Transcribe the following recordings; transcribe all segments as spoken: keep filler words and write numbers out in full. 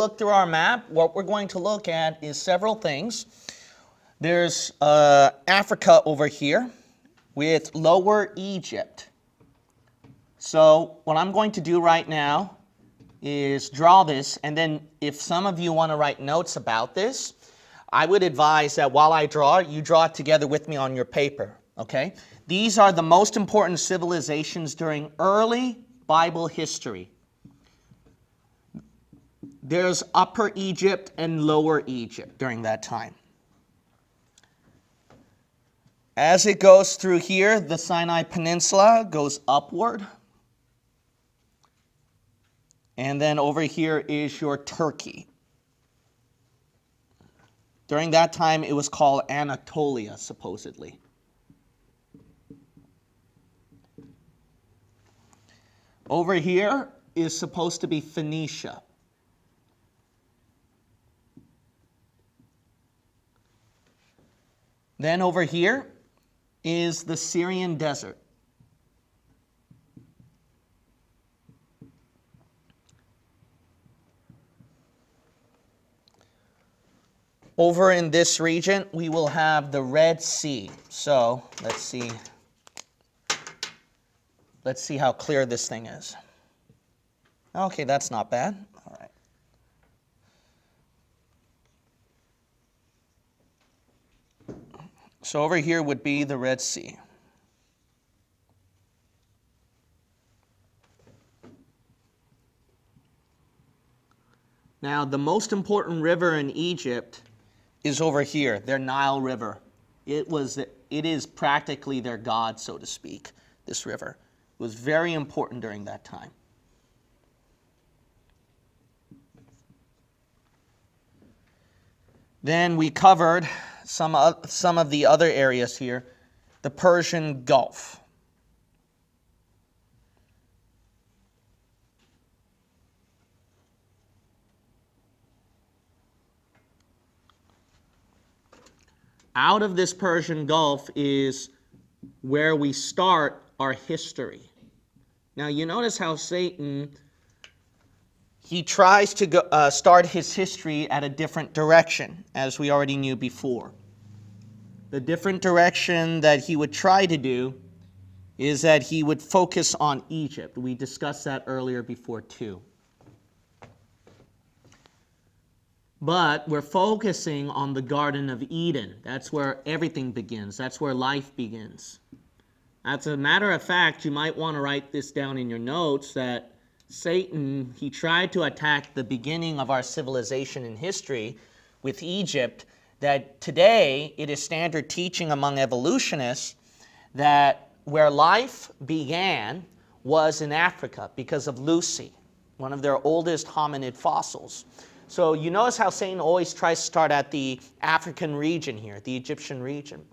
look through our map, what we're going to look at is several things. There's uh, Africa over here with Lower Egypt. So what I'm going to do right now is draw this, and then if some of you want to write notes about this, I would advise that while I draw, you draw it together with me on your paper, okay? These are the most important civilizations during early Bible history. There's Upper Egypt and Lower Egypt during that time. As it goes through here, the Sinai Peninsula goes upward. And then over here is your Turkey. During that time, it was called Anatolia, supposedly. Over here is supposed to be Phoenicia. Then over here is the Syrian desert. Over in this region, we will have the Red Sea. So let's see. Let's see how clear this thing is. Okay, that's not bad. All right. So over here would be the Red Sea. Now, the most important river in Egypt is over here, their Nile River. It was, it is practically their god, so to speak, this river. It was very important during that time. Then we covered some of, some of the other areas here, the Persian Gulf. Out of this Persian Gulf is where we start our history. Now you notice how Satan, he tries to go, uh, start his history at a different direction, as we already knew before. The different direction that he would try to do is that he would focus on Egypt. We discussed that earlier before too. But we're focusing on the Garden of Eden. That's where everything begins. That's where life begins. As a matter of fact, you might want to write this down in your notes that Satan, he tried to attack the beginning of our civilization in history with Egypt, that today it is standard teaching among evolutionists that where life began was in Africa because of Lucy, one of their oldest hominid fossils. So you notice how Satan always tries to start at the African region here, the Egyptian region.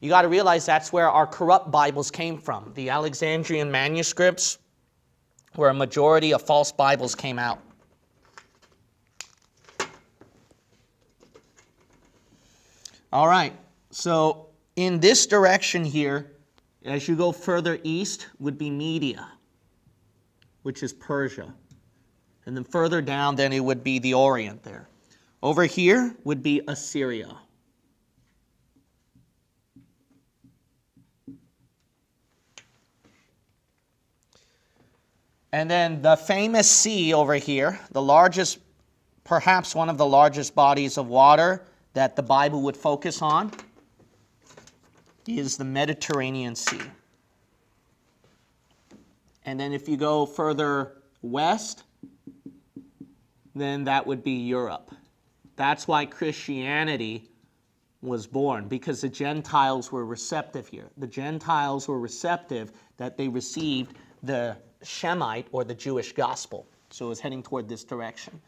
You got to realize that's where our corrupt Bibles came from. The Alexandrian manuscripts, where a majority of false Bibles came out. All right, so in this direction here, as you go further east, would be Media, which is Persia. And then further down, then it would be the Orient there. Over here would be Assyria. And then the famous sea over here, the largest, perhaps one of the largest bodies of water that the Bible would focus on, is the Mediterranean Sea. And then if you go further west, then that would be Europe. That's why Christianity was born, because the Gentiles were receptive here. The Gentiles were receptive that they received the Shemite or the Jewish gospel. So it was heading toward this direction.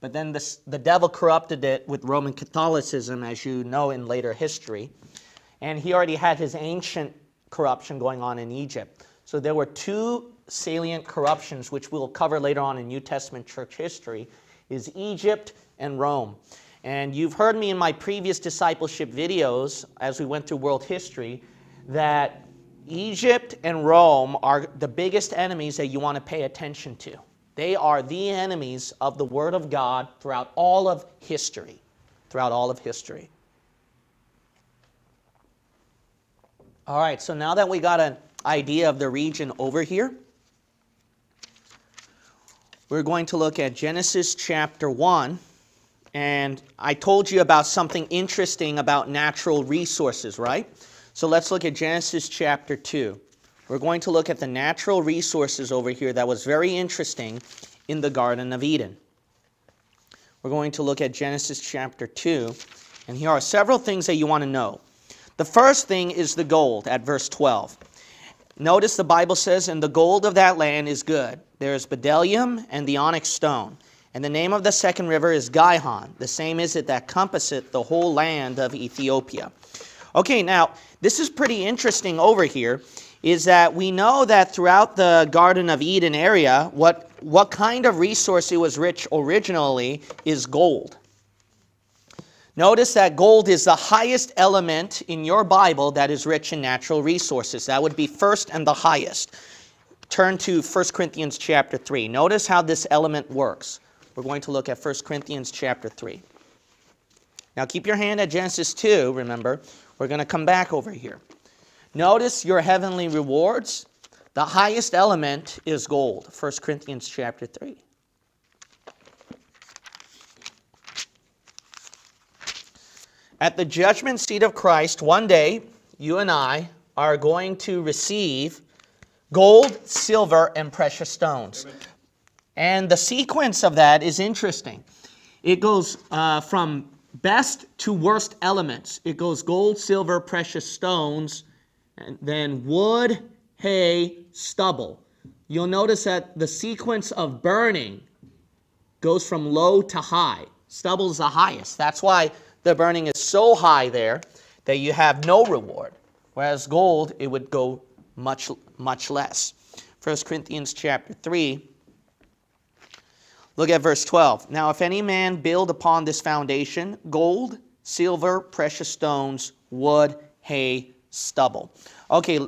But then this, the devil corrupted it with Roman Catholicism, as you know in later history. And he already had his ancient corruption going on in Egypt. So there were two salient corruptions, which we'll cover later on in New Testament church history, is Egypt and Rome. And you've heard me in my previous discipleship videos, as we went through world history, that Egypt and Rome are the biggest enemies that you want to pay attention to. They are the enemies of the Word of God throughout all of history, throughout all of history. All right, so now that we got an idea of the region over here, we're going to look at Genesis chapter one. And I told you about something interesting about natural resources, right? So let's look at Genesis chapter two. We're going to look at the natural resources over here that was very interesting in the Garden of Eden. We're going to look at Genesis chapter two, and here are several things that you want to know. The first thing is the gold at verse twelve. Notice the Bible says, "And the gold of that land is good. There is bdellium and the onyx stone. And the name of the second river is Gihon. The same is it that compasseth the whole land of Ethiopia." Okay, now, this is pretty interesting over here, is that we know that throughout the Garden of Eden area, what, what kind of resource it was rich originally is gold. Notice that gold is the highest element in your Bible that is rich in natural resources. That would be first and the highest. Turn to First Corinthians chapter three. Notice how this element works. We're going to look at First Corinthians chapter three. Now keep your hand at Genesis two, remember. We're going to come back over here. Notice your heavenly rewards. The highest element is gold. First Corinthians chapter three. At the judgment seat of Christ, one day, you and I are going to receive gold, silver, and precious stones. Amen. And the sequence of that is interesting. It goes uh, from best to worst elements. It goes gold, silver, precious stones, and then wood, hay, stubble. You'll notice that the sequence of burning goes from low to high. Stubble's the highest. That's why the burning is so high there that you have no reward. Whereas gold, it would go much, much less. First Corinthians chapter three. Look at verse twelve. "Now if any man build upon this foundation, gold, silver, precious stones, wood, hay, stubble." Okay,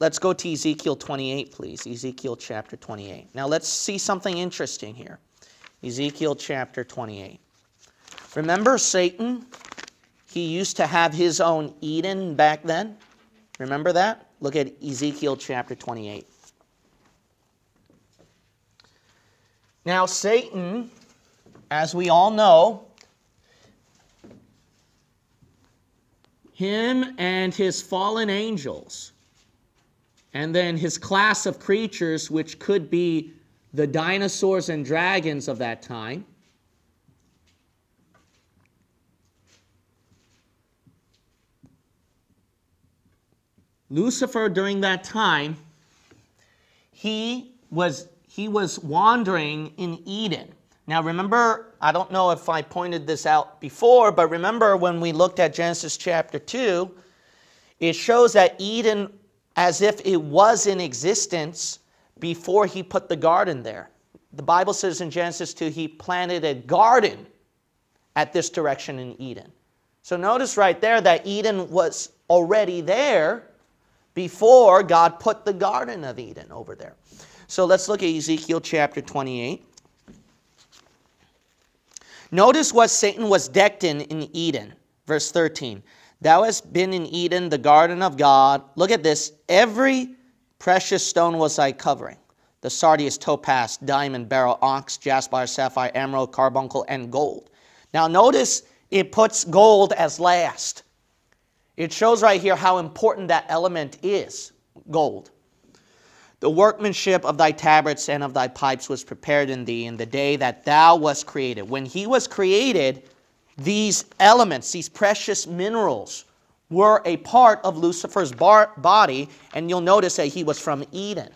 let's go to Ezekiel twenty-eight, please. Ezekiel chapter twenty-eight. Now let's see something interesting here. Ezekiel chapter twenty-eight. Remember Satan? He used to have his own Eden back then. Remember that? Look at Ezekiel chapter twenty-eight. Now, Satan, as we all know, him and his fallen angels, and then his class of creatures, which could be the dinosaurs and dragons of that time, Lucifer, during that time, he was... He was wandering in Eden. Now remember, I don't know if I pointed this out before, but remember when we looked at Genesis chapter two, it shows that Eden, as if it was in existence before he put the garden there. The Bible says in Genesis two, he planted a garden at this direction in Eden. So notice right there that Eden was already there before God put the Garden of Eden over there. So let's look at Ezekiel chapter twenty-eight. Notice what Satan was decked in in Eden. Verse thirteen. "Thou hast been in Eden, the garden of God." Look at this. "Every precious stone was thy covering. The sardius, topaz, diamond, beryl, onyx, jasper, sapphire, emerald, carbuncle, and gold." Now notice it puts gold as last. It shows right here how important that element is, gold. "The workmanship of thy tabrets and of thy pipes was prepared in thee in the day that thou wast created." When he was created, these elements, these precious minerals, were a part of Lucifer's body, and you'll notice that he was from Eden.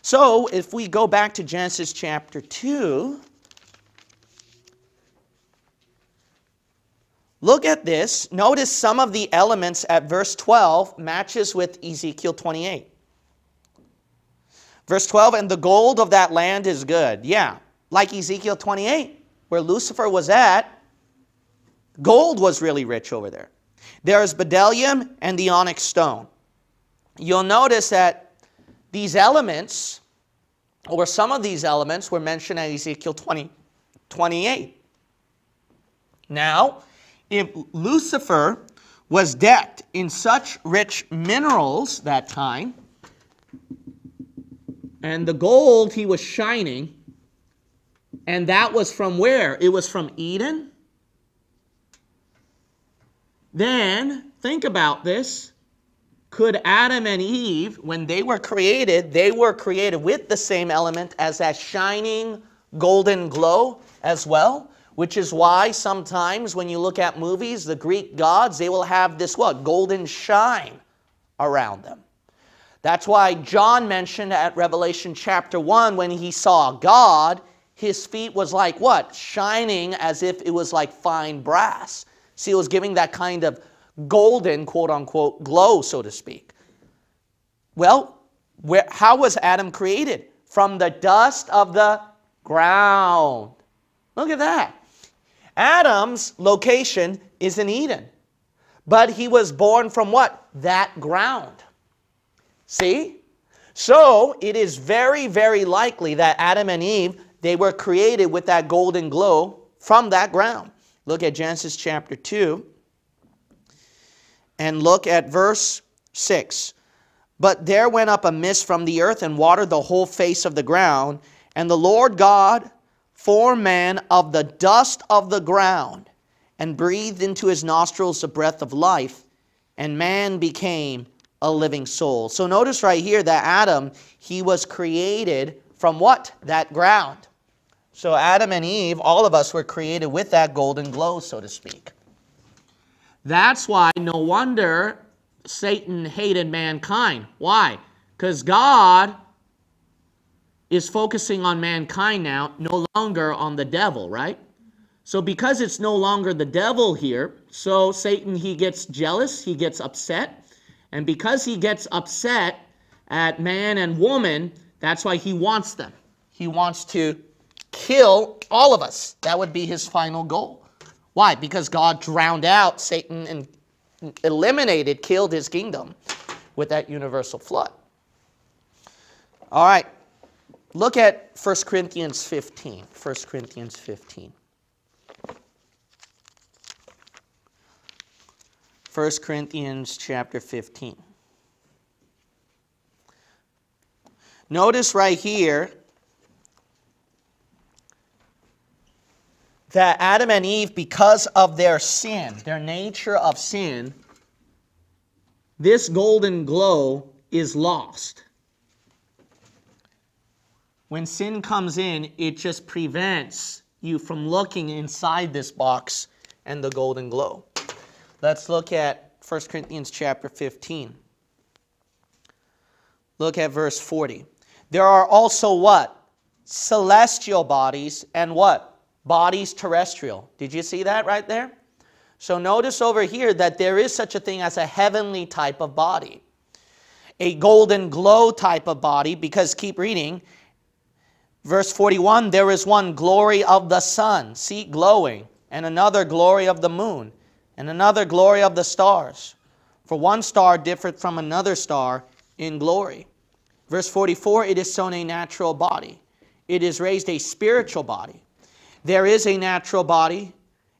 So, if we go back to Genesis chapter two, look at this. Notice some of the elements at verse twelve matches with Ezekiel twenty-eight. Verse twelve, "And the gold of that land is good." Yeah, like Ezekiel twenty-eight, where Lucifer was at, gold was really rich over there. "There is bdellium and the onyx stone." You'll notice that these elements or some of these elements were mentioned in Ezekiel twenty, twenty-eight. Now, if Lucifer was decked in such rich minerals that time, and the gold he was shining, and that was from where? It was from Eden. Then, think about this. Could Adam and Eve, when they were created, they were created with the same element as that shining golden glow as well? Which is why sometimes when you look at movies, the Greek gods, they will have this what? Golden shine around them. That's why John mentioned at Revelation chapter one, when he saw God, his feet was like what? Shining as if it was like fine brass. See, it was giving that kind of golden, quote-unquote, glow, so to speak. Well, where, how was Adam created? From the dust of the ground. Look at that. Adam's location is in Eden, but he was born from what? That ground. See? So it is very, very likely that Adam and Eve, they were created with that golden glow from that ground. Look at Genesis chapter two and look at verse six. But there went up a mist from the earth and watered the whole face of the ground, and the Lord God formed man of the dust of the ground and breathed into his nostrils the breath of life, and man became a living soul. So notice right here that Adam, he was created from what? That ground. So Adam and Eve, all of us were created with that golden glow, so to speak. That's why no wonder Satan hated mankind. Why? Because God is focusing on mankind now, no longer on the devil, right? So because it's no longer the devil here, so Satan, he gets jealous, he gets upset. And because he gets upset at man and woman, that's why he wants them. He wants to kill all of us. That would be his final goal. Why? Because God drowned out Satan and eliminated, killed his kingdom with that universal flood. All right. Look at First Corinthians fifteen. First Corinthians fifteen. First Corinthians chapter fifteen. Notice right here that Adam and Eve, because of their sin, their nature of sin, this golden glow is lost. When sin comes in, it just prevents you from looking inside this box and the golden glow. Let's look at First Corinthians chapter fifteen. Look at verse forty. There are also what? Celestial bodies and what? Bodies terrestrial. Did you see that right there? So notice over here that there is such a thing as a heavenly type of body, a golden glow type of body, because keep reading. Verse forty-one, there is one glory of the sun, see, glowing, and another glory of the moon, and another glory of the stars. For one star differeth from another star in glory. Verse forty-four, it is sown a natural body. It is raised a spiritual body. There is a natural body,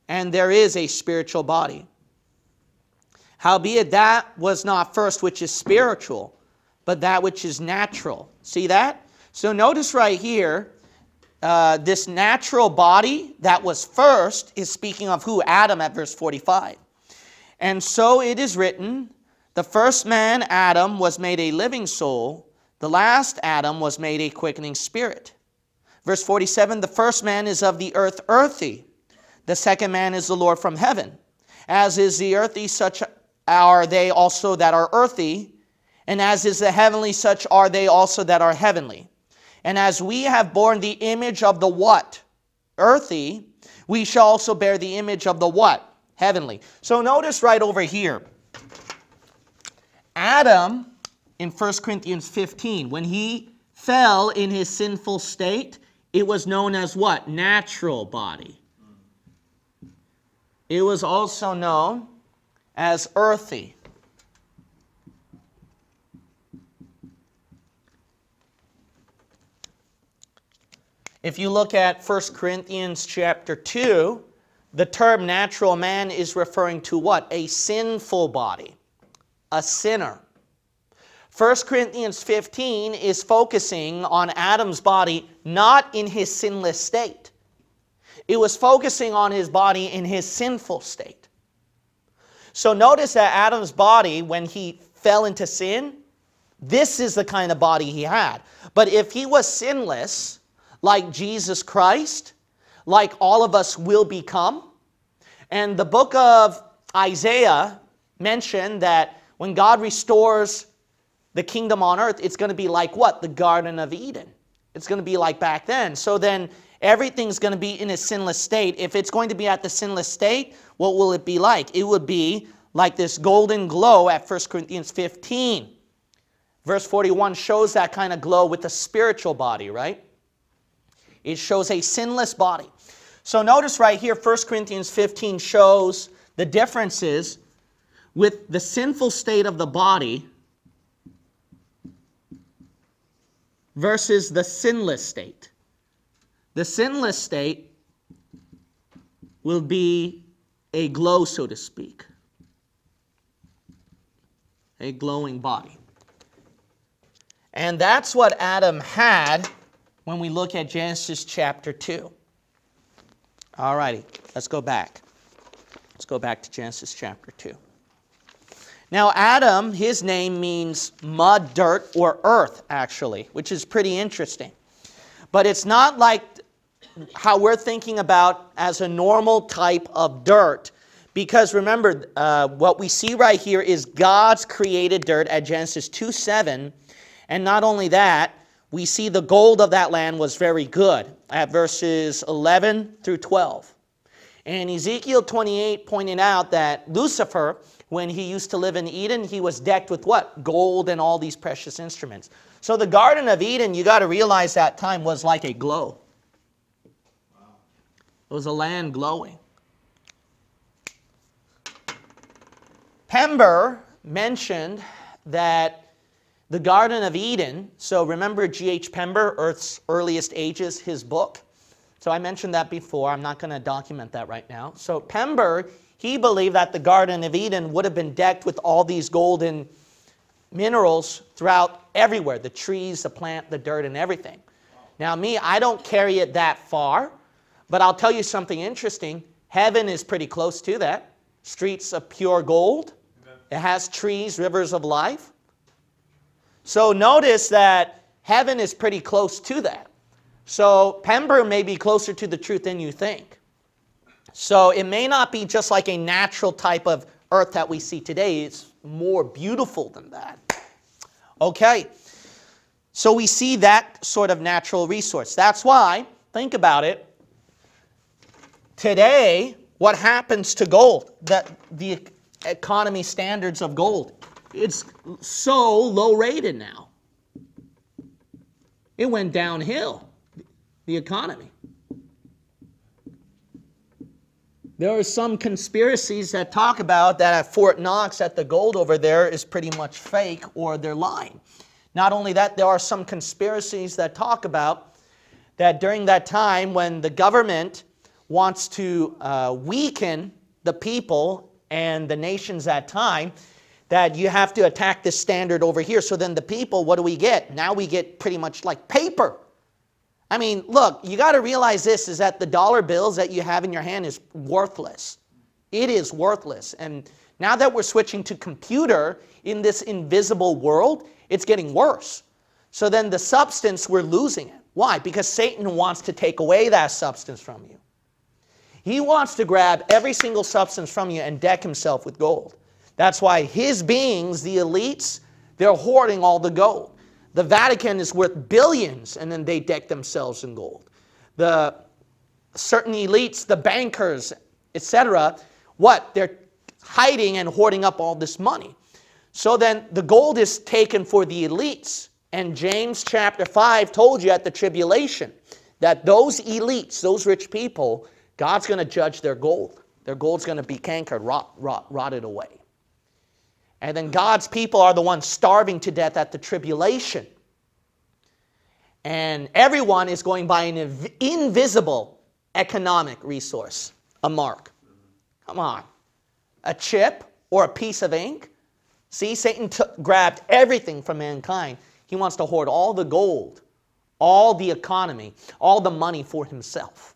and there is a spiritual body. Howbeit that was not first which is spiritual, but that which is natural. See that? So notice right here, uh, this natural body that was first is speaking of who? Adam at verse forty-five. And so it is written, the first man, Adam, was made a living soul. The last Adam was made a quickening spirit. Verse forty-seven, the first man is of the earth earthy. The second man is the Lord from heaven. As is the earthy, such are they also that are earthy. And as is the heavenly, such are they also that are heavenly. And as we have borne the image of the what? Earthy, we shall also bear the image of the what? Heavenly. So notice right over here, Adam in First Corinthians fifteen, when he fell in his sinful state, it was known as what? Natural body. It was also known as earthy. If you look at First Corinthians chapter two, the term natural man is referring to what? A sinful body, a sinner. First Corinthians fifteen is focusing on Adam's body not in his sinless state. It was focusing on his body in his sinful state. So notice that Adam's body, when he fell into sin, this is the kind of body he had. But if he was sinless, like Jesus Christ, like all of us will become, and the book of Isaiah mentioned that when God restores the kingdom on earth, it's going to be like what? The Garden of Eden. It's going to be like back then. So then everything's going to be in a sinless state. If it's going to be at the sinless state, what will it be like? It would be like this golden glow at First Corinthians fifteen. Verse forty-one shows that kind of glow with the spiritual body, right? It shows a sinless body. So notice right here, First Corinthians fifteen shows the differences with the sinful state of the body versus the sinless state. The sinless state will be a glow, so to speak. A glowing body. And that's what Adam had when we look at Genesis chapter two. All righty, let's go back. Let's go back to Genesis chapter two. Now Adam, his name means mud, dirt, or earth, actually, which is pretty interesting. But it's not like how we're thinking about as a normal type of dirt, because remember, uh, what we see right here is God's created dirt at Genesis two seven, and not only that, we see the gold of that land was very good at verses eleven through twelve. And Ezekiel twenty-eight pointed out that Lucifer, when he used to live in Eden, he was decked with what? Gold and all these precious instruments. So the Garden of Eden, you got to realize that time was like a glow. It was a land glowing. Pember mentioned that the Garden of Eden, so remember G H Pember, Earth's Earliest Ages, his book? So I mentioned that before. I'm not going to document that right now. So Pember, he believed that the Garden of Eden would have been decked with all these golden minerals throughout everywhere, the trees, the plant, the dirt, and everything. Now me, I don't carry it that far, but I'll tell you something interesting. Heaven is pretty close to that. Streets of pure gold. Amen. It has trees, rivers of life. So notice that heaven is pretty close to that. So Pember may be closer to the truth than you think. So it may not be just like a natural type of earth that we see today. It's more beautiful than that. Okay. So we see that sort of natural resource. That's why, think about it, today, what happens to gold? The, the economy standards of gold. It's so low rated now. It went downhill, the economy. There are some conspiracies that talk about that at Fort Knox, that the gold over there is pretty much fake or they're lying. Not only that, there are some conspiracies that talk about that during that time when the government wants to uh, weaken the people and the nations at time, that you have to attack this standard over here. So then the people, what do we get? Now we get pretty much like paper. I mean, look, you got to realize this is that the dollar bills that you have in your hand is worthless. It is worthless. And now that we're switching to computer in this invisible world, it's getting worse. So then the substance, we're losing it. Why? Because Satan wants to take away that substance from you. He wants to grab every single substance from you and deck himself with gold. That's why his beings, the elites, they're hoarding all the gold. The Vatican is worth billions, and then they deck themselves in gold. The certain elites, the bankers, et cetera, what? They're hiding and hoarding up all this money. So then the gold is taken for the elites. And James chapter five told you at the tribulation that those elites, those rich people, God's going to judge their gold. Their gold's going to be cankered, rot, rot, rotted away. And then God's people are the ones starving to death at the tribulation. and everyone is going by an inv invisible economic resource, a mark. Come on. A chip or a piece of ink. See, Satan took, grabbed everything from mankind. He wants to hoard all the gold, all the economy, all the money for himself.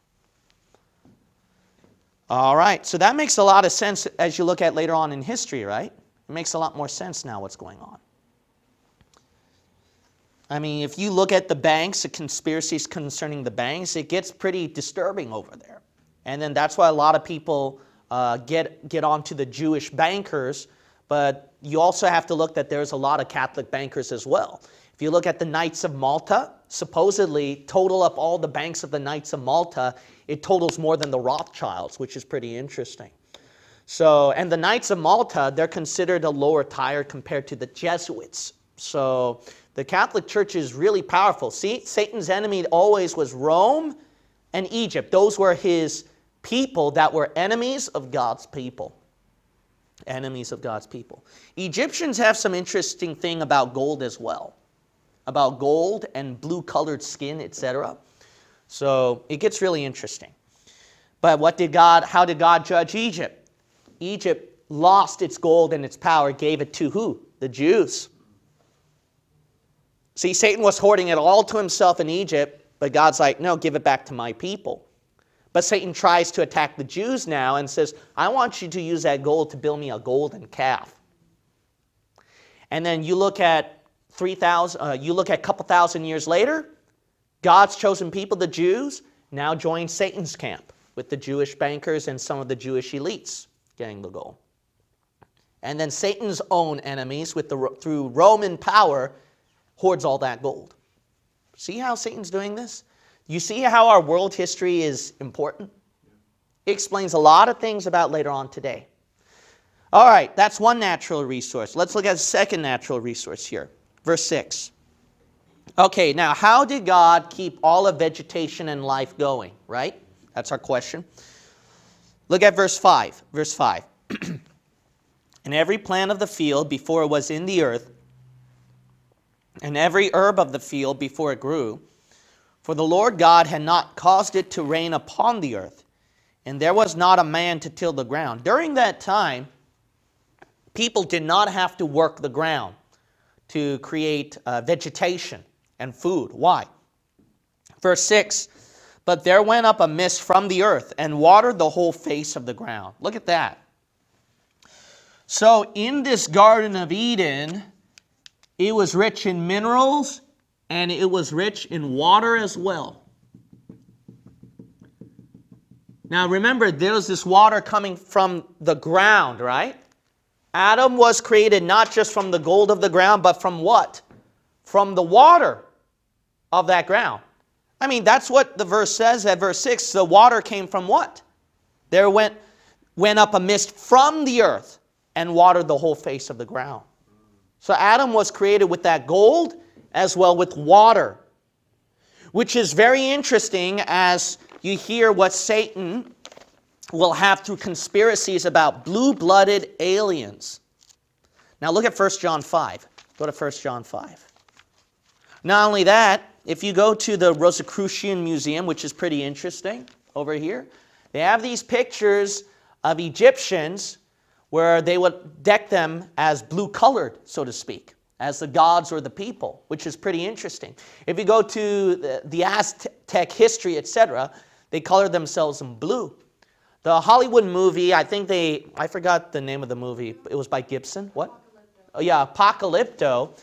All right, so that makes a lot of sense as you look at later on in history, right? It makes a lot more sense now what's going on. I mean, if you look at the banks, the conspiracies concerning the banks, it gets pretty disturbing over there. And then that's why a lot of people uh, get, get onto the Jewish bankers, but you also have to look that there's a lot of Catholic bankers as well. If you look at the Knights of Malta, supposedly total up all the banks of the Knights of Malta, it totals more than the Rothschilds, which is pretty interesting. So, and the Knights of Malta, they're considered a lower tier compared to the Jesuits. So the Catholic Church is really powerful. See, Satan's enemy always was Rome and Egypt. Those were his people that were enemies of God's people. Enemies of God's people. Egyptians have some interesting thing about gold as well. About gold and blue-colored skin, et cetera. So it gets really interesting. But what did God, how did God judge Egypt? Egypt lost its gold and its power, gave it to who? The Jews. See, Satan was hoarding it all to himself in Egypt, but God's like, no, give it back to my people. But Satan tries to attack the Jews now and says, I want you to use that gold to build me a golden calf. And then you look at three thousand, uh, you look at a couple thousand years later, God's chosen people, the Jews, now join Satan's camp with the Jewish bankers and some of the Jewish elites getting the gold. And then Satan's own enemies with the, through Roman power hoards all that gold. See how Satan's doing this? You see how our world history is important? It explains a lot of things about later on today. All right, that's one natural resource. Let's look at a second natural resource here. Verse six. Okay, now how did God keep all of vegetation and life going, right? That's our question. Look at verse five. Verse five. And every plant of the field before it was in the earth, and every herb of the field before it grew, for the Lord God had not caused it to rain upon the earth, and there was not a man to till the ground. During that time, people did not have to work the ground to create uh, vegetation and food. Why? Verse six, but there went up a mist from the earth and watered the whole face of the ground. Look at that. So in this Garden of Eden, it was rich in minerals and it was rich in water as well. Now remember, there was this water coming from the ground, right? Adam was created not just from the gold of the ground, but from what? From the water of that ground. I mean, that's what the verse says at verse six. The water came from what? There went, went up a mist from the earth and watered the whole face of the ground. So Adam was created with that gold as well with water, which is very interesting as you hear what Satan we'll have through conspiracies about blue-blooded aliens. Now look at First John five. Go to First John five. Not only that, if you go to the Rosicrucian Museum, which is pretty interesting over here, they have these pictures of Egyptians where they would deck them as blue-colored, so to speak, as the gods or the people, which is pretty interesting. If you go to the, the Aztec history, et cetera, they color themselves in blue. The Hollywood movie, I think they, I forgot the name of the movie. It was by Gibson. What? Apocalypto. Oh, yeah, Apocalypto.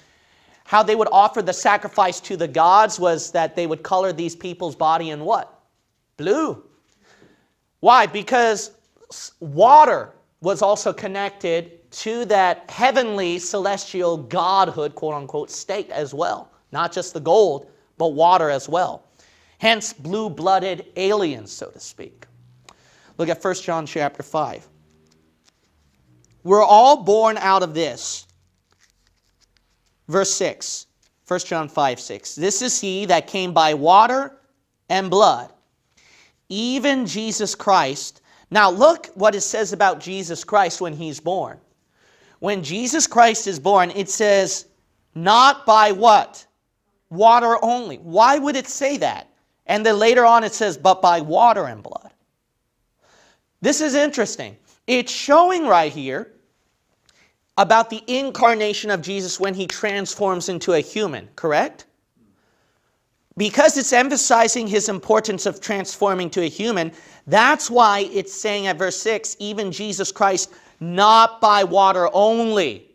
How they would offer the sacrifice to the gods was that they would color these people's body in what? Blue. Why? Because water was also connected to that heavenly celestial godhood, quote unquote, state as well. Not just the gold, but water as well. Hence, blue-blooded aliens, so to speak. Look at First John chapter five. We're all born out of this. Verse six. First John five, six. This is he that came by water and blood, even Jesus Christ. Now look what it says about Jesus Christ when he's born. When Jesus Christ is born, it says, not by what? water only. Why would it say that? And then later on it says, but by water and blood. This is interesting. It's showing right here about the incarnation of Jesus when he transforms into a human, correct? Because it's emphasizing his importance of transforming to a human, that's why it's saying at verse six, even Jesus Christ, not by water only.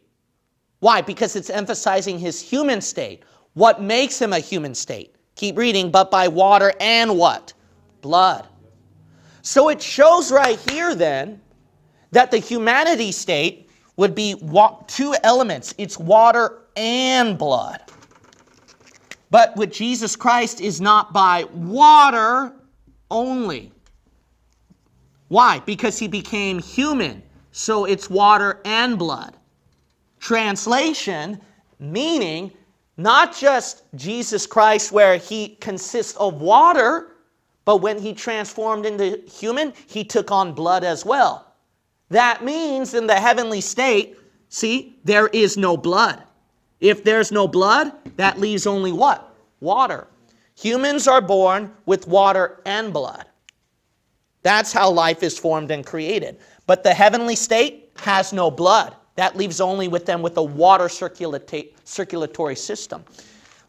Why? Because it's emphasizing his human state. What makes him a human state? Keep reading, but by water and what? Blood. So it shows right here then that the humanity state would be two elements. It's water and blood. But with Jesus Christ is not by water only. Why? Because he became human. So it's water and blood. Translation, meaning not just Jesus Christ where he consists of water, but when he transformed into human, he took on blood as well. That means in the heavenly state, see, there is no blood. If there's no blood, that leaves only what? Water. Humans are born with water and blood. That's how life is formed and created. But the heavenly state has no blood. That leaves only with them with a water circulata- circulatory system.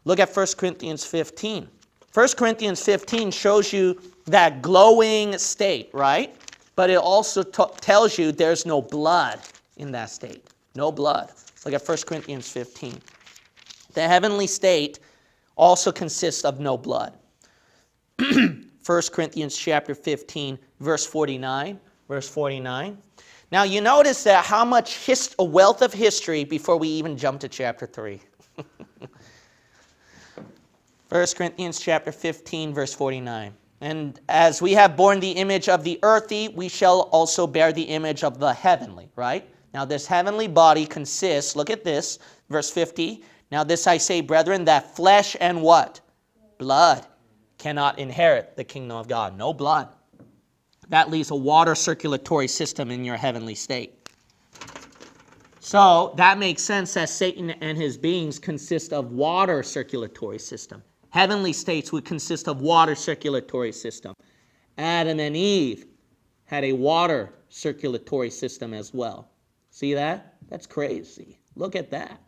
Look at First Corinthians fifteen. First Corinthians fifteen shows you that glowing state, right? But it also tells you there's no blood in that state. No blood. Look at First Corinthians fifteen. The heavenly state also consists of no blood. First Corinthians chapter fifteen, verse forty-nine. Verse forty-nine. Now you notice that how much hist a wealth of history before we even jump to chapter three. First Corinthians chapter fifteen, verse forty-nine. And as we have borne the image of the earthy, we shall also bear the image of the heavenly, right? Now this heavenly body consists, look at this, verse fifty. Now this I say, brethren, that flesh and what? Blood cannot inherit the kingdom of God. No blood. That leaves a water circulatory system in your heavenly state. So that makes sense that Satan and his beings consist of water circulatory system. Heavenly states would consist of water circulatory system. Adam and Eve had a water circulatory system as well. See that? That's crazy. Look at that.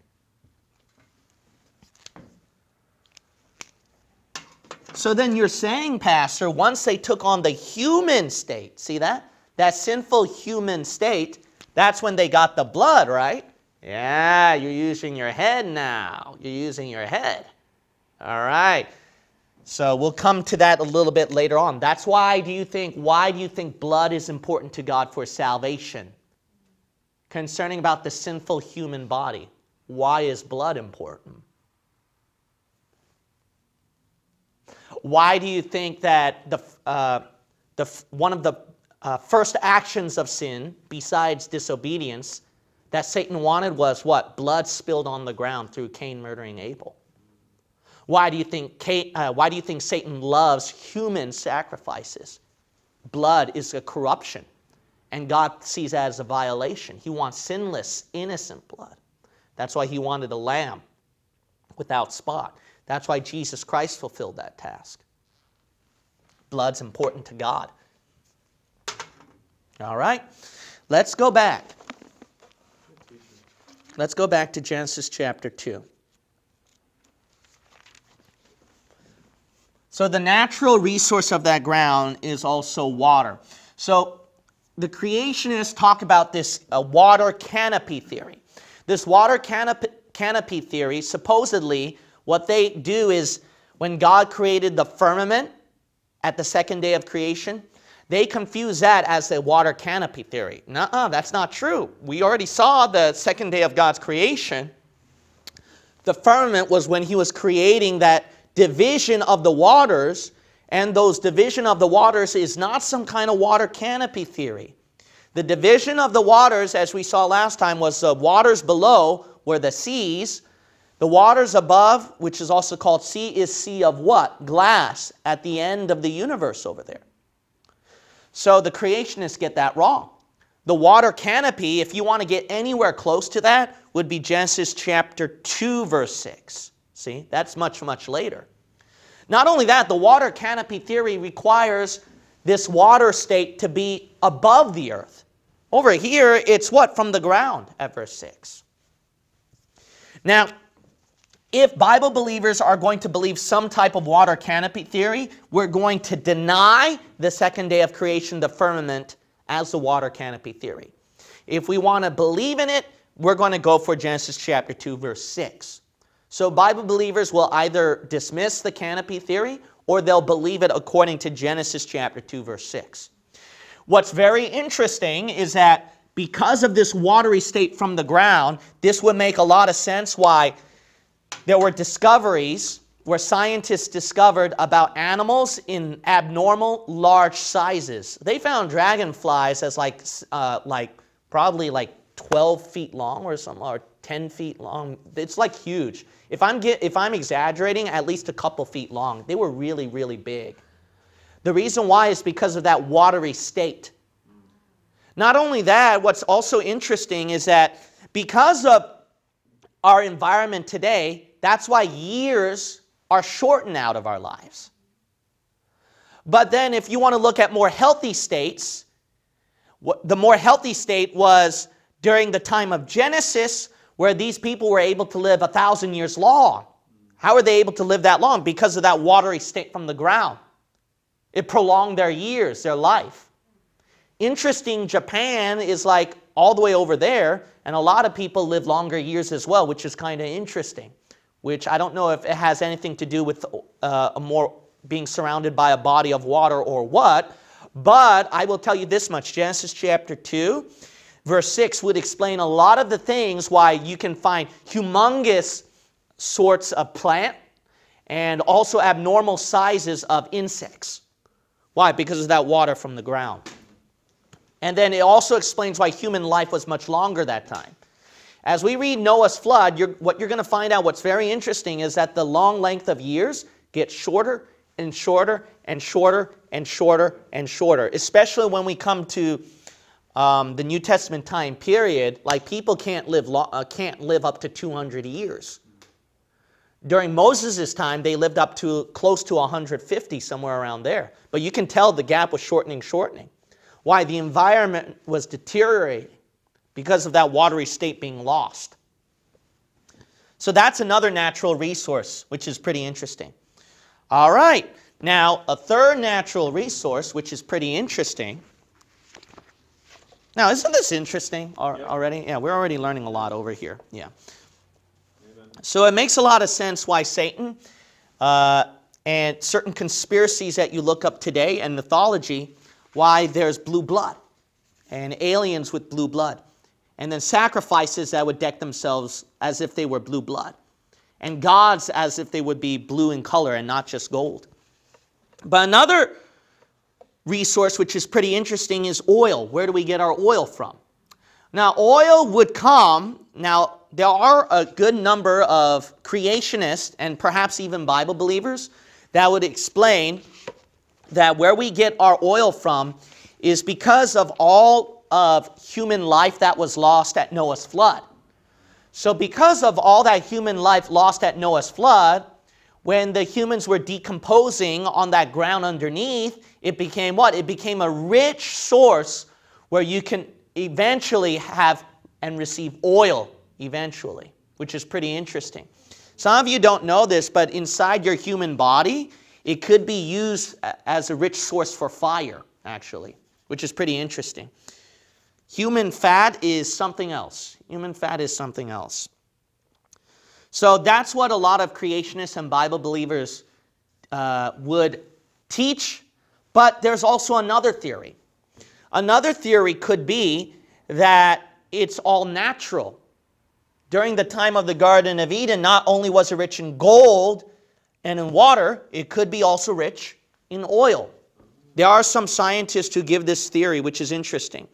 So then you're saying, Pastor, once they took on the human state, see that? That sinful human state, that's when they got the blood, right? Yeah, you're using your head now. You're using your head. All right. So we'll come to that a little bit later on. That's why do you think, why do you think blood is important to God for salvation? Concerning about the sinful human body, why is blood important? Why do you think that the, uh, the, one of the uh, first actions of sin, besides disobedience, that Satan wanted was what? Blood spilled on the ground through Cain murdering Abel. Why do you think, Cain, uh, why do you think Satan loves human sacrifices? Blood is a corruption, and God sees that as a violation. He wants sinless, innocent blood. That's why he wanted a lamb without spot. That's why Jesus Christ fulfilled that task. Blood's important to God. All right, let's go back. Let's go back to Genesis chapter two. So the natural resource of that ground is also water. So the creationists talk about this uh, water canopy theory. This water canopy, canopy theory supposedly what they do is when God created the firmament at the second day of creation, they confuse that as the water canopy theory. Nuh-uh, that's not true. We already saw the second day of God's creation. The firmament was when he was creating that division of the waters, and those division of the waters is not some kind of water canopy theory. The division of the waters, as we saw last time, was the waters below were the seas. The waters above, which is also called sea, is sea of what? Glass at the end of the universe over there. So the creationists get that wrong. The water canopy, if you want to get anywhere close to that, would be Genesis chapter two, verse six. See, that's much, much later. Not only that, the water canopy theory requires this water state to be above the earth. Over here, it's what? From the ground at verse six. Now, if Bible believers are going to believe some type of water canopy theory, we're going to deny the second day of creation, the firmament, as the water canopy theory. If we want to believe in it, we're going to go for Genesis chapter two, verse six. So Bible believers will either dismiss the canopy theory or they'll believe it according to Genesis chapter two, verse six. What's very interesting is that because of this watery state from the ground, this would make a lot of sense why there were discoveries where scientists discovered about animals in abnormal large sizes. They found dragonflies as like, uh, like probably like twelve feet long or something, or ten feet long. It's like huge. If I'm, get, if I'm exaggerating, at least a couple feet long. They were really, really big. The reason why is because of that watery state. Not only that, what's also interesting is that because of our environment today, that's why years are shortened out of our lives. But then if you want to look at more healthy states, the more healthy state was during the time of Genesis, where these people were able to live a thousand years long. How are they able to live that long? Because of that watery state from the ground. It prolonged their years, their life. Interesting, Japan is like all the way over there, and a lot of people live longer years as well, which is kind of interesting, which I don't know if it has anything to do with uh, a more being surrounded by a body of water or what, but I will tell you this much. Genesis chapter two, verse six would explain a lot of the things why you can find humongous sorts of plant and also abnormal sizes of insects. Why? Because of that water from the ground. And then it also explains why human life was much longer that time. As we read Noah's flood, you're, what you're going to find out, what's very interesting, is that the long length of years gets shorter and shorter and shorter and shorter and shorter, especially when we come to um, the New Testament time period. Like, people can't live, uh, can't live up to two hundred years. During Moses' time, they lived up to close to one hundred fifty, somewhere around there. But you can tell the gap was shortening, shortening. Why? The environment was deteriorating because of that watery state being lost. So that's another natural resource, which is pretty interesting. All right. Now, a third natural resource, which is pretty interesting. Now, isn't this interesting already? Yeah, yeah, we're already learning a lot over here. Yeah. So it makes a lot of sense why Satan uh, and certain conspiracies that you look up today and mythology, why there's blue blood and aliens with blue blood, and then sacrifices that would deck themselves as if they were blue blood, and gods as if they would be blue in color and not just gold. But another resource which is pretty interesting is oil. Where do we get our oil from? Now, oil would come, now there are a good number of creationists and perhaps even Bible believers that would explain that where we get our oil from is because of all of human life that was lost at Noah's flood. So because of all that human life lost at Noah's flood, when the humans were decomposing on that ground underneath, it became what? It became a rich source where you can eventually have and receive oil eventually, which is pretty interesting. Some of you don't know this, but inside your human body, it could be used as a rich source for fire, actually, which is pretty interesting. Human fat is something else. Human fat is something else. So that's what a lot of creationists and Bible believers uh, would teach. But there's also another theory. Another theory could be that it's all natural. During the time of the Garden of Eden, not only was it rich in gold and in water, it could be also rich in oil. There are some scientists who give this theory, which is interesting.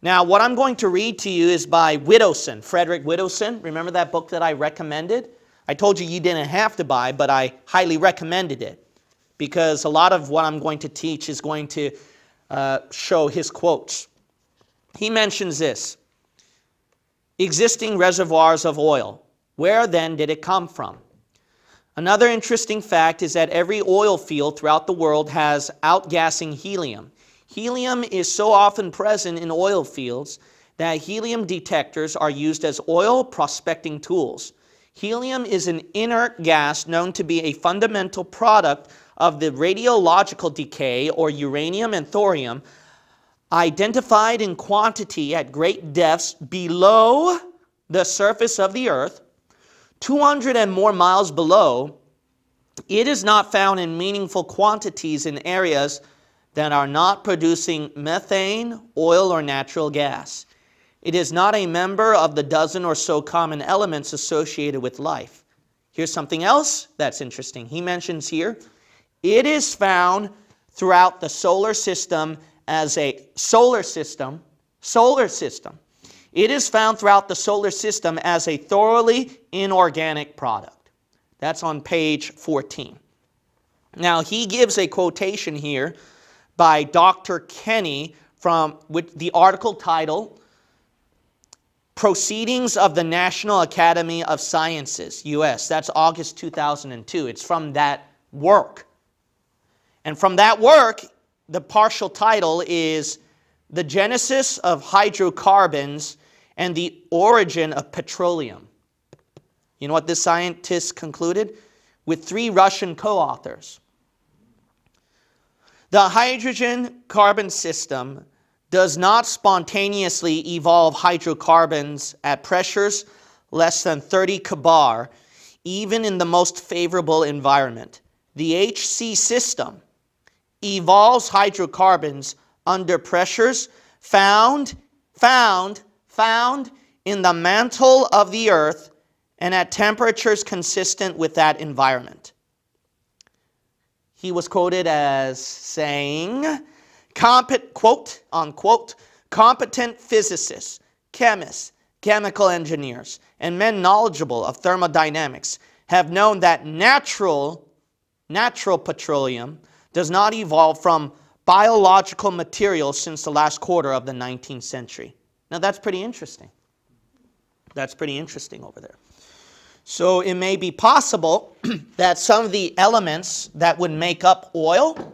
Now, what I'm going to read to you is by Widdowson, Frederick Widdowson. Remember that book that I recommended? I told you you didn't have to buy, but I highly recommended it because a lot of what I'm going to teach is going to uh, show his quotes. He mentions this: existing reservoirs of oil. Where then did it come from? Another interesting fact is that every oil field throughout the world has outgassing helium. Helium is so often present in oil fields that helium detectors are used as oil prospecting tools. Helium is an inert gas known to be a fundamental product of the radiological decay or uranium and thorium, identified in quantity at great depths below the surface of the Earth, two hundred and more miles below. It is not found in meaningful quantities in areas that are not producing methane, oil, or natural gas. It is not a member of the dozen or so common elements associated with life. Here's something else that's interesting. He mentions here, it is found throughout the solar system as a solar system, solar system. It is found throughout the solar system as a thoroughly inorganic product. That's on page fourteen. Now, he gives a quotation here by Doctor Kenny from with the article title, Proceedings of the National Academy of Sciences, U S That's August two thousand two. It's from that work. And from that work, the partial title is The Genesis of Hydrocarbons and the Origin of Petroleum. You know what this scientist concluded? With three Russian co-authors. The hydrogen-carbon system does not spontaneously evolve hydrocarbons at pressures less than thirty kibar, even in the most favorable environment. The H C system evolves hydrocarbons under pressures found, found, found in the mantle of the Earth and at temperatures consistent with that environment. He was quoted as saying, Compet, quote, unquote, competent physicists, chemists, chemical engineers, and men knowledgeable of thermodynamics have known that natural, natural petroleum does not evolve from biological materials since the last quarter of the nineteenth century. Now that's pretty interesting. That's pretty interesting over there. So it may be possible that some of the elements that would make up oil,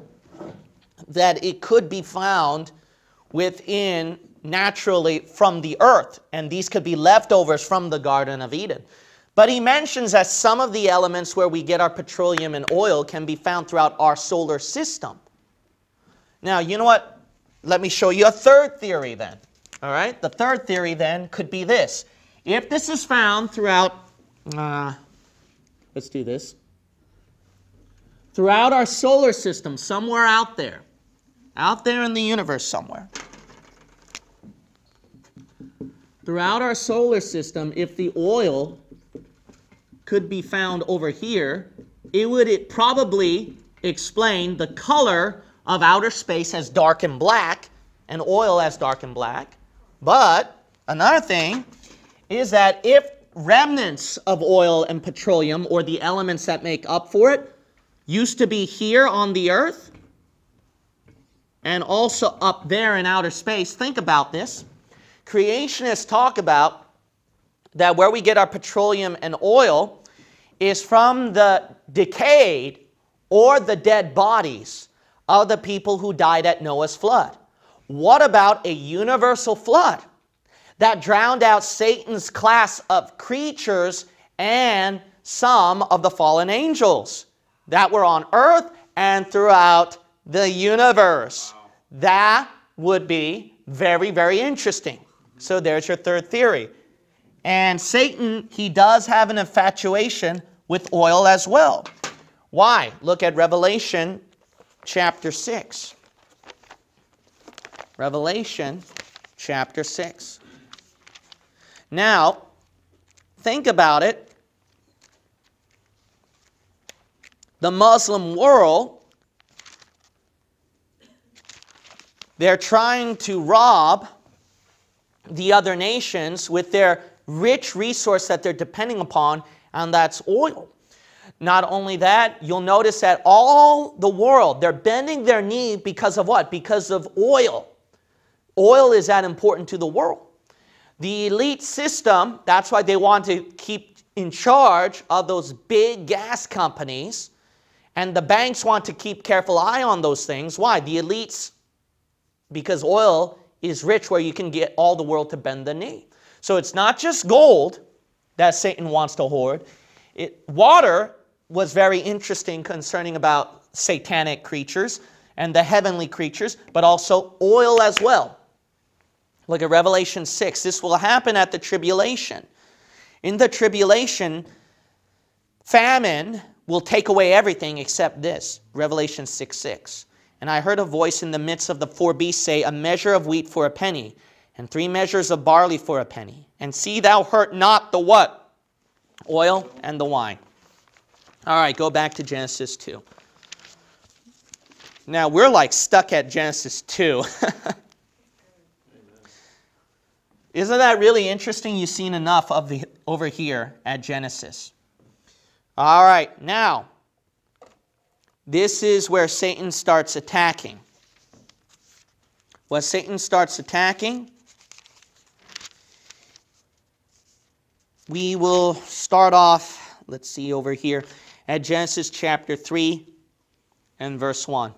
that it could be found within naturally from the earth, and these could be leftovers from the Garden of Eden. But he mentions that some of the elements where we get our petroleum and oil can be found throughout our solar system. Now, you know what? Let me show you a third theory then. All right? The third theory then could be this. If this is found throughout, uh, let's do this, throughout our solar system, somewhere out there, out there in the universe somewhere. Throughout our solar system, if the oil could be found over here, it would it probably explain the color of outer space as dark and black, and oil as dark and black. But another thing is that if remnants of oil and petroleum, or the elements that make up for it, used to be here on the Earth and also up there in outer space. Think about this. Creationists talk about that where we get our petroleum and oil is from the decayed or the dead bodies of the people who died at Noah's flood. What about a universal flood that drowned out Satan's class of creatures and some of the fallen angels that were on Earth and throughout the universe? Wow. That would be very, very interesting. So there's your third theory. And Satan, he does have an infatuation with oil as well. Why? Look at Revelation chapter six. Revelation chapter six. Now, think about it. The Muslim world, they're trying to rob the other nations with their rich resource that they're depending upon, and that's oil. Not only that, you'll notice that all the world, they're bending their knee because of what? Because of oil. Oil is that important to the world. The elite system, that's why they want to keep in charge are those big gas companies, and the banks want to keep careful eye on those things. Why? The elites, because oil is rich where you can get all the world to bend the knee. So it's not just gold that Satan wants to hoard. It, water was very interesting concerning about satanic creatures and the heavenly creatures, but also oil as well. Look at Revelation six. This will happen at the tribulation. In the tribulation, famine will take away everything except this. Revelation six six. And I heard a voice in the midst of the four beasts say, a measure of wheat for a penny, and three measures of barley for a penny. And see thou hurt not the what? Oil and the wine. All right, go back to Genesis two. Now, we're like stuck at Genesis two. Isn't that really interesting? You've seen enough of the over here at Genesis. All right, now, this is where Satan starts attacking. Where Satan starts attacking, we will start off, let's see over here, at Genesis chapter three and verse one.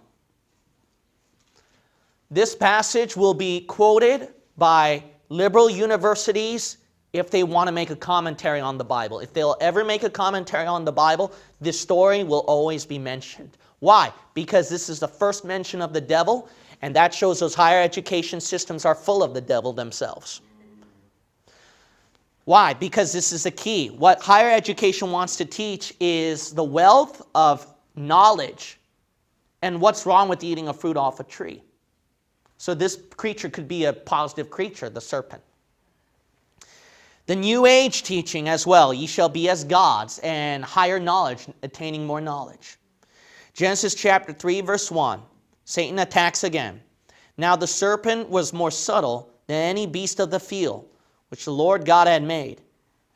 This passage will be quoted by liberal universities if they want to make a commentary on the Bible. If they'll ever make a commentary on the Bible, this story will always be mentioned. Why? Because this is the first mention of the devil, and that shows those higher education systems are full of the devil themselves. Why? Because this is the key. What higher education wants to teach is the wealth of knowledge and what's wrong with eating a fruit off a tree. So this creature could be a positive creature, the serpent. The New Age teaching as well, ye shall be as gods, and higher knowledge, attaining more knowledge. Genesis chapter three, verse one, Satan attacks again. Now the serpent was more subtle than any beast of the field, which the Lord God had made.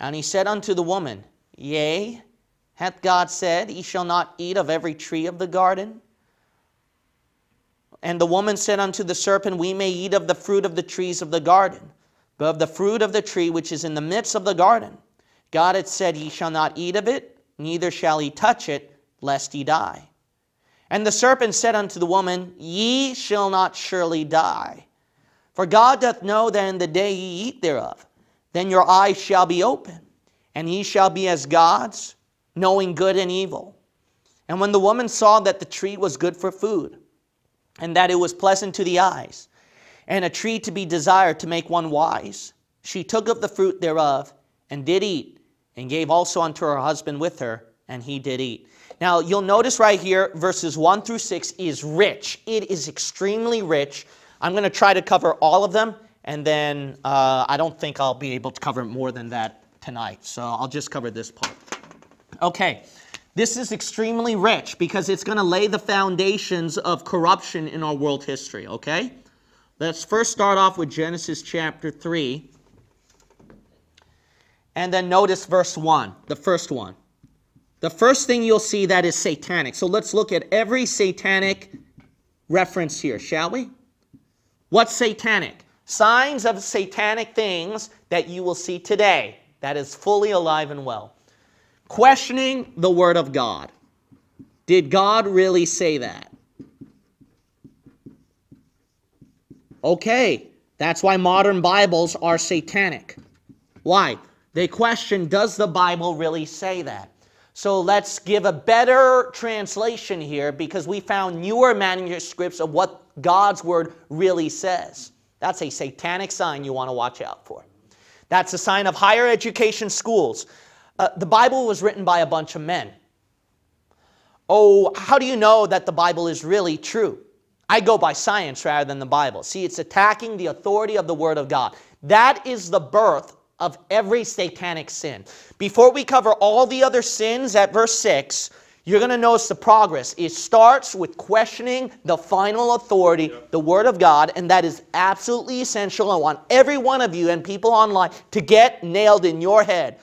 And he said unto the woman, yea, hath God said, ye shall not eat of every tree of the garden? And the woman said unto the serpent, we may eat of the fruit of the trees of the garden, but of the fruit of the tree which is in the midst of the garden, God had said, ye shall not eat of it, neither shall ye touch it, lest ye die. And the serpent said unto the woman, ye shall not surely die. For God doth know that in the day ye eat thereof, then your eyes shall be open, and ye shall be as gods, knowing good and evil. And when the woman saw that the tree was good for food, and that it was pleasant to the eyes, and a tree to be desired to make one wise, she took of the fruit thereof, and did eat, and gave also unto her husband with her, and he did eat. Now, you'll notice right here, verses one through six is rich. It is extremely rich. I'm going to try to cover all of them, and then uh, I don't think I'll be able to cover more than that tonight, so I'll just cover this part. Okay, this is extremely rich because it's going to lay the foundations of corruption in our world history, okay? Let's first start off with Genesis chapter three, and then notice verse one, the first one. The first thing you'll see that is satanic. So let's look at every satanic reference here, shall we? What's satanic? Signs of satanic things that you will see today that is fully alive and well. Questioning the word of God. Did God really say that? Okay, that's why modern Bibles are satanic. Why? They question, does the Bible really say that? So let's give a better translation here because we found newer manuscripts of what God's word really says. That's a satanic sign you want to watch out for. That's a sign of higher education schools. Uh, the Bible was written by a bunch of men. Oh, how do you know that the Bible is really true? I go by science rather than the Bible. See, it's attacking the authority of the Word of God. That is the birth of every satanic sin. Before we cover all the other sins at verse six, you're going to notice the progress. It starts with questioning the final authority, yep. the Word of God, and that is absolutely essential. I want every one of you and people online to get nailed in your head.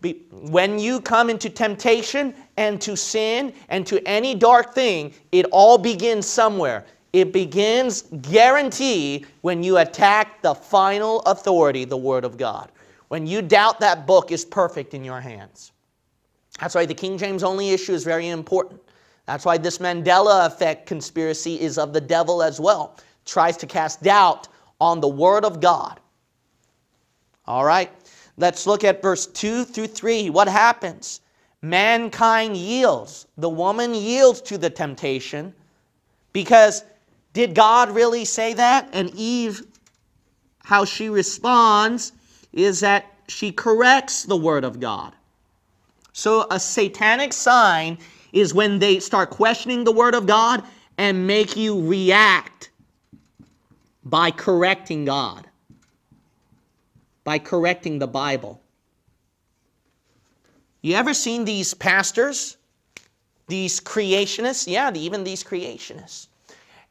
Be, when you come into temptation and to sin and to any dark thing, it all begins somewhere. It begins, guaranteed, when you attack the final authority, the Word of God. When you doubt, that book is perfect in your hands. That's why the King James only issue is very important. That's why this Mandela effect conspiracy is of the devil as well. It tries to cast doubt on the Word of God. All right, let's look at verse two through three. What happens? Mankind yields. The woman yields to the temptation because did God really say that? And Eve, how she responds is that she corrects the Word of God. So a satanic sign is when they start questioning the Word of God and make you react by correcting God, by correcting the Bible. You ever seen these pastors, these creationists? Yeah, even these creationists.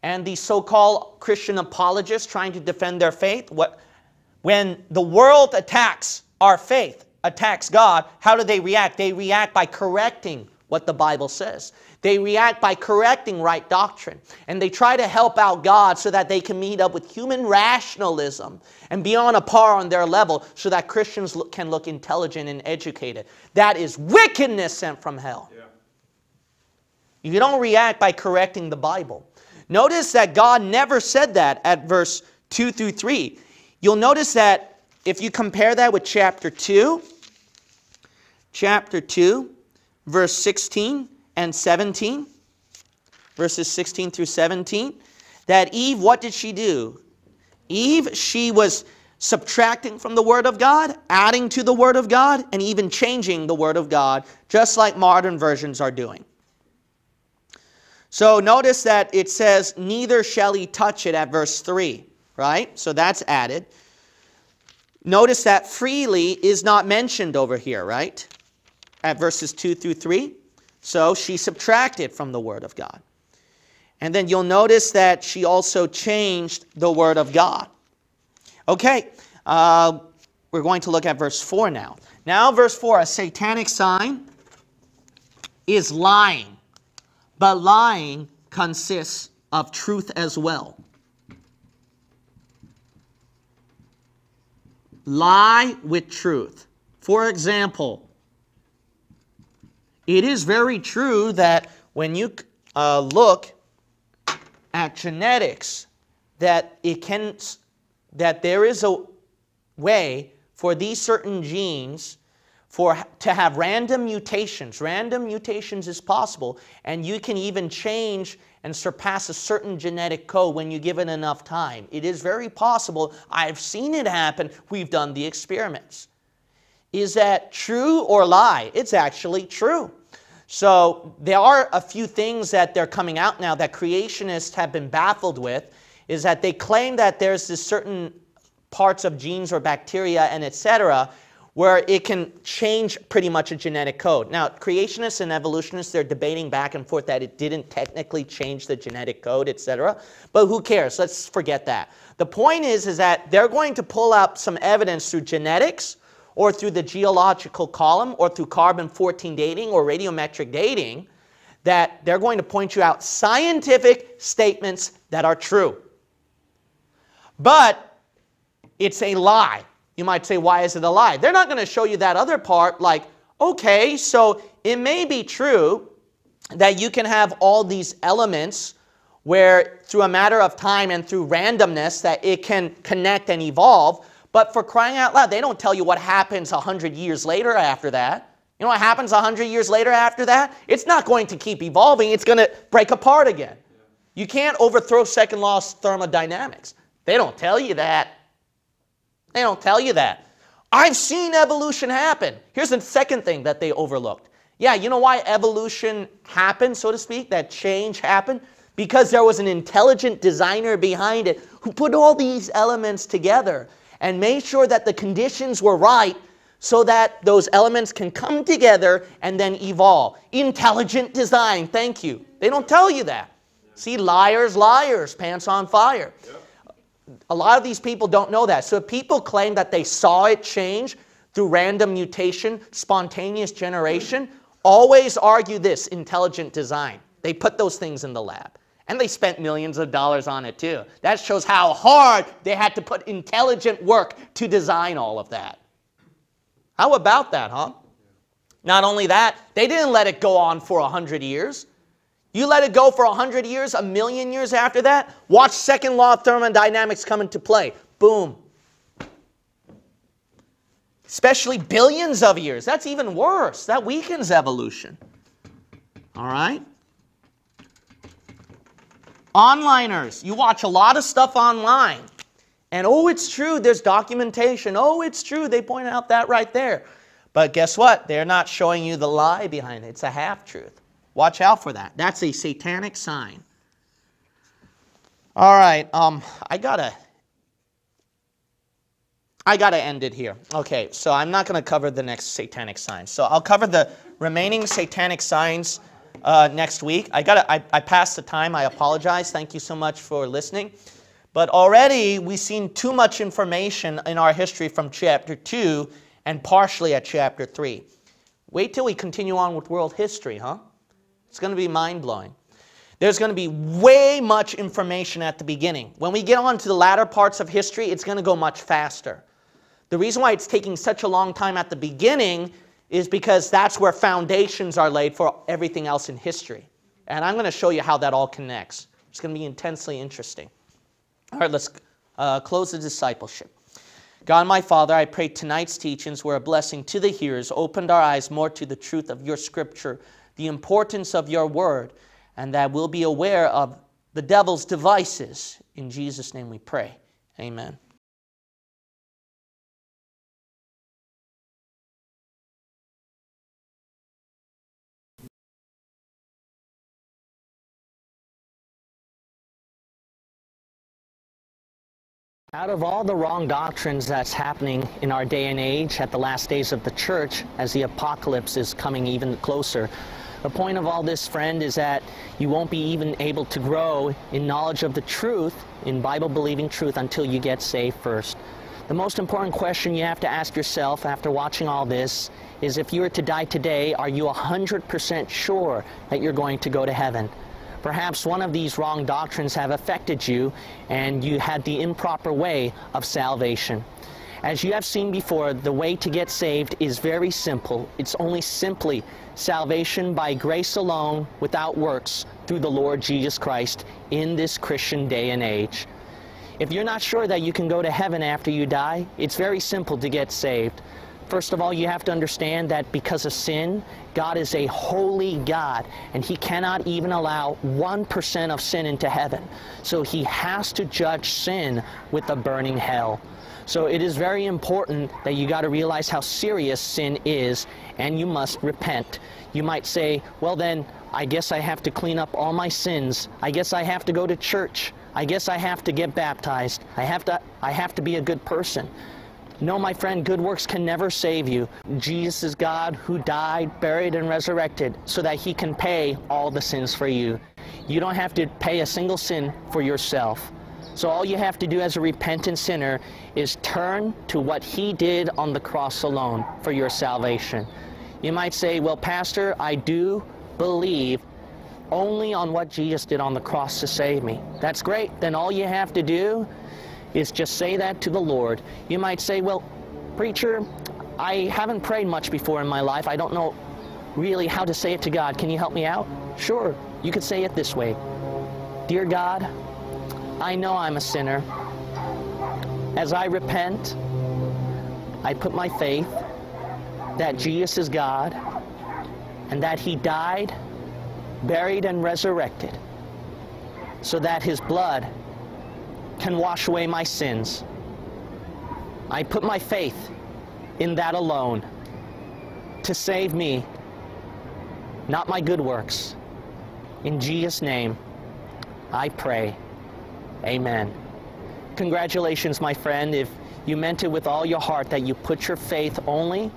And these so-called Christian apologists trying to defend their faith. What, when the world attacks our faith, attacks God, how do they react? They react by correcting what the Bible says. They react by correcting right doctrine. And they try to help out God so that they can meet up with human rationalism and be on a par on their level so that Christians look, can look intelligent and educated. That is wickedness sent from hell. Yeah. You don't react by correcting the Bible. Notice that God never said that at verse two through three. You'll notice that if you compare that with chapter two, chapter two, verse sixteen and seventeen, verses sixteen through seventeen, that Eve, what did she do? Eve, she was subtracting from the Word of God, adding to the Word of God, and even changing the Word of God, just like modern versions are doing. So notice that it says, neither shall he touch it at verse three, right? So that's added. Notice that freely is not mentioned over here, right? At verses two through three. So she subtracted from the Word of God. And then you'll notice that she also changed the Word of God. Okay, uh, we're going to look at verse four now. Now verse four, a satanic sign is lying. But lying consists of truth as well. Lie with truth. For example, it is very true that when you uh, look at genetics, that it can, that there is a way for these certain genes for to have random mutations. Random mutations is possible, and you can even change and surpass a certain genetic code when you give it enough time. It is very possible. I've seen it happen. We've done the experiments. Is that true or lie? It's actually true. So there are a few things that they're coming out now that creationists have been baffled with, is that they claim that there's this certain parts of genes or bacteria and et cetera where it can change pretty much a genetic code. Now, creationists and evolutionists, they're debating back and forth that it didn't technically change the genetic code, et cetera. But who cares? Let's forget that. The point is, is that they're going to pull out some evidence through genetics, or through the geological column, or through carbon fourteen dating, or radiometric dating, that they're going to point you out scientific statements that are true. But it's a lie. You might say, why is it a lie? They're not going to show you that other part, like, okay, so it may be true that you can have all these elements where through a matter of time and through randomness that it can connect and evolve, but for crying out loud, they don't tell you what happens a hundred years later after that. You know what happens a hundred years later after that? It's not going to keep evolving. It's going to break apart again. You can't overthrow second law of thermodynamics. They don't tell you that. They don't tell you that. I've seen evolution happen. Here's the second thing that they overlooked. Yeah, you know why evolution happened, so to speak, that change happened? Because there was an intelligent designer behind it who put all these elements together and made sure that the conditions were right so that those elements can come together and then evolve. Intelligent design, thank you. They don't tell you that. See, liars, liars, pants on fire. Yep. A lot of these people don't know that. So if people claim that they saw it change through random mutation, spontaneous generation, always argue this, intelligent design. They put those things in the lab. And they spent millions of dollars on it too. That shows how hard they had to put intelligent work to design all of that. How about that, huh? Not only that, they didn't let it go on for a hundred years. You let it go for a hundred years, a million years after that, watch second law of thermodynamics come into play. Boom. Especially billions of years. That's even worse. That weakens evolution. All right? Onliners. You watch a lot of stuff online. And oh, it's true, there's documentation. Oh, it's true, they point out that right there. But guess what? They're not showing you the lie behind it. It's a half-truth. Watch out for that. That's a satanic sign. All right, um, I gotta... I got to end it here. Okay, so I'm not going to cover the next satanic signs. So I'll cover the remaining satanic signs uh, next week. I got I, I passed the time. I apologize. Thank you so much for listening. But already we've seen too much information in our history from chapter two and partially at chapter three. Wait till we continue on with world history, huh? It's going to be mind-blowing. There's going to be way much information at the beginning. When we get on to the latter parts of history, it's going to go much faster. The reason why it's taking such a long time at the beginning is because that's where foundations are laid for everything else in history. And I'm going to show you how that all connects. It's going to be intensely interesting. All right, let's uh, close the discipleship. God, my Father, I pray tonight's teachings were a blessing to the hearers, opened our eyes more to the truth of your scripture, the importance of your word, and that we'll be aware of the devil's devices. In Jesus' name we pray. Amen. Out of all the wrong doctrines that's happening in our day and age at the last days of the church, as the apocalypse is coming even closer, the point of all this, friend, is that you won't be even able to grow in knowledge of the truth, in Bible-believing truth, until you get saved first. The most important question you have to ask yourself after watching all this is, if you were to die today, are you one hundred percent sure that you're going to go to heaven? Perhaps one of these wrong doctrines have affected you, and you had the improper way of salvation. As you have seen before, the way to get saved is very simple. It's only simply salvation by grace alone, without works, through the Lord Jesus Christ in this Christian day and age. If you're not sure that you can go to heaven after you die, it's very simple to get saved. First of all, you have to understand that because of sin, God is a holy God, and He cannot even allow one percent of sin into heaven. So He has to judge sin with a burning hell. So it is very important that you got to realize how serious sin is, and you must repent. You might say, well then, I guess I have to clean up all my sins. I guess I have to go to church. I guess I have to get baptized. I have to, I have to be a good person. No, my friend, good works can never save you. Jesus is God who died, buried, and resurrected so that He can pay all the sins for you. You don't have to pay a single sin for yourself. So all you have to do as a repentant sinner is turn to what He did on the cross alone for your salvation. You might say, well, Pastor, I do believe only on what Jesus did on the cross to save me. That's great. Then all you have to do is just say that to the Lord. You might say, well, preacher, I haven't prayed much before in my life. I don't know really how to say it to God. Can you help me out? Sure, you could say it this way. Dear God, I know I'm a sinner. As I repent, I put my faith that Jesus is God and that He died, buried, and resurrected so that His blood can wash away my sins. I put my faith in that alone to save me, not my good works. In Jesus' name, I pray. Amen. Congratulations, my friend, if you meant it with all your heart that you put your faith only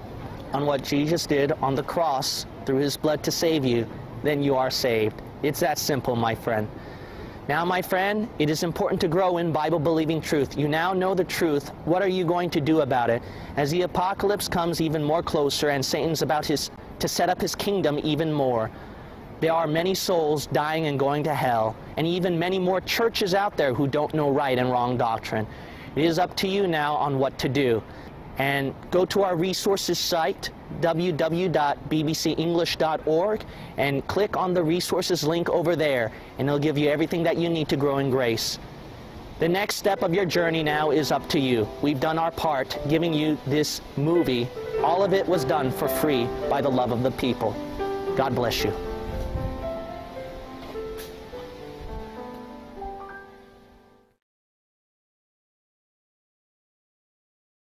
on what Jesus did on the cross through His blood to save you, then you are saved. It's that simple, my friend. Now, my friend, it is important to grow in Bible-believing truth. You now know the truth. What are you going to do about it? As the apocalypse comes even more closer and Satan's about his, to set up his kingdom even more, there are many souls dying and going to hell, and even many more churches out there who don't know right and wrong doctrine. It is up to you now on what to do. and go to our resources site, w w w dot b b c english dot org, and click on the resources link over there, and it'll give you everything that you need to grow in grace. The next step of your journey now is up to you. We've done our part, giving you this movie. All of it was done for free by the love of the people. God bless you.